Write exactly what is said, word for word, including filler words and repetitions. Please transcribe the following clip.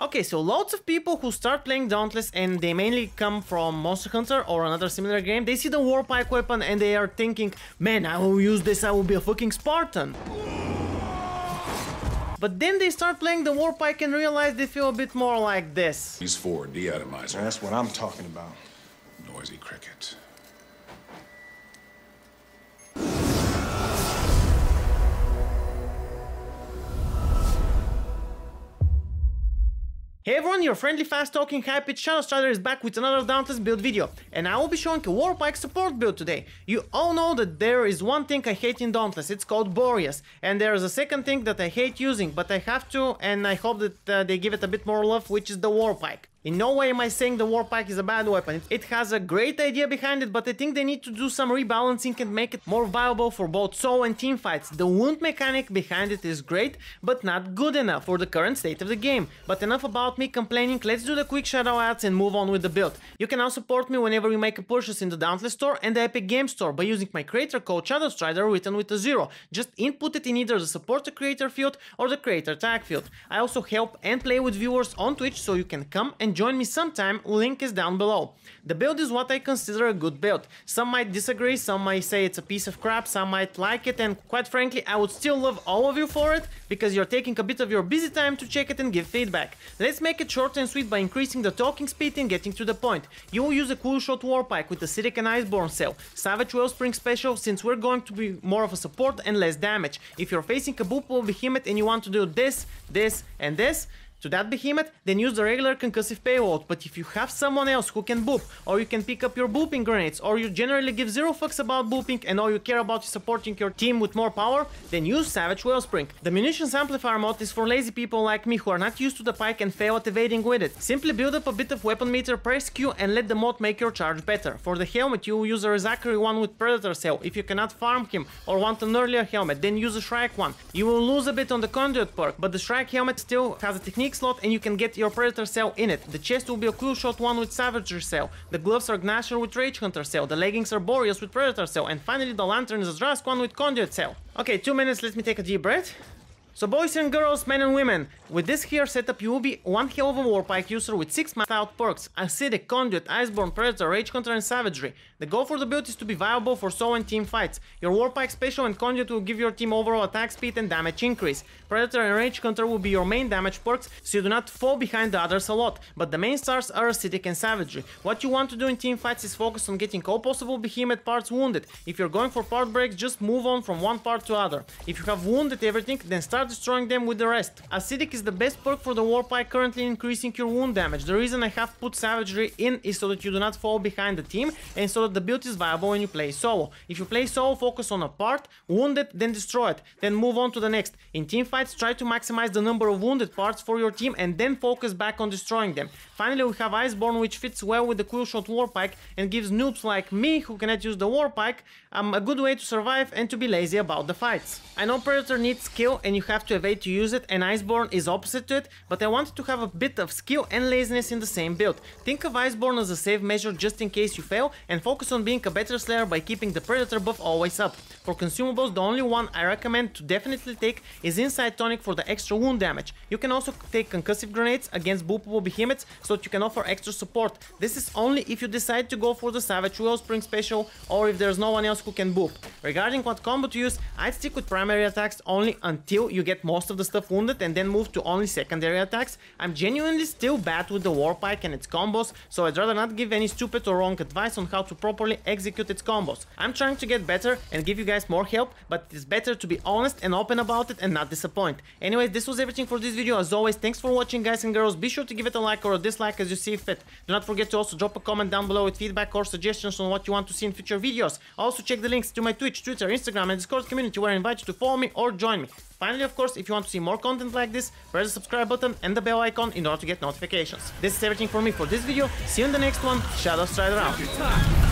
Okay, so lots of people who start playing Dauntless and they mainly come from Monster Hunter or another similar game, they see the Warpike weapon and they are thinking, man, I will use this, I will be a fucking Spartan. But then they start playing the Warpike and realize they feel a bit more like this. He's for de-atomizer. That's what I'm talking about. Noisy cricket. Hey everyone, your friendly fast-talking high-pitched ShadowStrider is back with another Dauntless build video, and I will be showing a Warpike support build today. You all know that there is one thing I hate in Dauntless, it's called Boreas, and there is a second thing that I hate using, but I have to, and I hope that uh, they give it a bit more love, which is the Warpike. In no way am I saying the Warpike is a bad weapon, it has a great idea behind it, but I think they need to do some rebalancing and make it more viable for both solo and team fights. The wound mechanic behind it is great, but not good enough for the current state of the game. But enough about me complaining, let's do the quick shadow ads and move on with the build. You can now support me whenever you make a purchase in the Dauntless store and the Epic Game Store by using my creator code ShadowStrider written with a zero. Just input it in either the support the creator field or the creator tag field. I also help and play with viewers on Twitch, so you can come and join me sometime, link is down below. The build is what I consider a good build. Some might disagree, some might say it's a piece of crap, some might like it, and quite frankly I would still love all of you for it, because you're taking a bit of your busy time to check it and give feedback. Let's make it short and sweet by increasing the talking speed and getting to the point. You will use a Quillshot Warpike with Acidic and Iceborne Cell, Savage Wellspring Special, since we're going to be more of a support and less damage. If you're facing a Boopal Behemoth and you want to do this, this and this, to that behemoth, then use the regular concussive payload, but if you have someone else who can boop, or you can pick up your booping grenades, or you generally give zero fucks about booping and all you care about is supporting your team with more power, then use Savage Wellspring. The Munitions Amplifier mod is for lazy people like me who are not used to the pike and fail at evading with it. Simply build up a bit of weapon meter, press Q and let the mod make your charge better. For the helmet, you will use a Rezachary one with Predator cell. If you cannot farm him or want an earlier helmet, then use a Shrike one. You will lose a bit on the Conduit perk, but the Shrike helmet still has a technique slot and you can get your Predator cell in it. The chest will be a Clueshot one with Savager cell. The gloves are Gnasher with Rage Hunter cell. The leggings are Boreas with Predator cell. And finally the lantern is a Drask one with Conduit cell. Okay, two minutes, let me take a deep breath. So boys and girls, men and women, with this here setup you will be one hell of a Warpike user with six maxed out perks: Acidic, Conduit, Iceborne, Predator, Rage Hunter and Savagery. The goal for the build is to be viable for solo and team fights. Your Warpike Special and Conduit will give your team overall attack speed and damage increase. Predator and Rage Hunter will be your main damage perks, so you do not fall behind the others a lot, but the main stars are Acidic and Savagery. What you want to do in team fights is focus on getting all possible behemoth parts wounded. If you're going for part breaks, just move on from one part to other. If you have wounded everything, then start destroying them with the rest. Acidic is the best perk for the Warpike, currently increasing your wound damage. The reason I have put Savagery in is so that you do not fall behind the team and so that the build is viable when you play solo. If you play solo, focus on a part, wound it, then destroy it, then move on to the next. In team fights, try to maximize the number of wounded parts for your team and then focus back on destroying them. Finally, we have Iceborne, which fits well with the Quillshot Warpike and gives noobs like me who cannot use the Warpike um, a good way to survive and to be lazy about the fights. I know Predator needs skill and you have to evade to use it, and Iceborne is opposite to it, but I wanted to have a bit of skill and laziness in the same build. Think of Iceborne as a safe measure just in case you fail, and focus on being a better slayer by keeping the Predator buff always up. For consumables, the only one I recommend to definitely take is Insight Tonic for the extra wound damage. You can also take concussive grenades against boopable behemoths so that you can offer extra support. This is only if you decide to go for the Savage Wellspring Special or if there's no one else who can boop. Regarding what combo to use, I'd stick with primary attacks only until you get most of the stuff wounded and then move to only secondary attacks. I'm genuinely still bad with the Warpike and its combos, so I'd rather not give any stupid or wrong advice on how to properly execute its combos. I'm trying to get better and give you guys more help, but it's better to be honest and open about it and not disappoint. Anyways, this was everything for this video. As always, thanks for watching, guys and girls. Be sure to give it a like or a dislike as you see fit. Do not forget to also drop a comment down below with feedback or suggestions on what you want to see in future videos. Also check the links to my Twitch, Twitter, Instagram and Discord community, where I invite you to follow me or join me. Finally, of course, if you want to see more content like this, press the subscribe button and the bell icon in order to get notifications. This is everything for me for this video. See you in the next one. ShadowStrider out.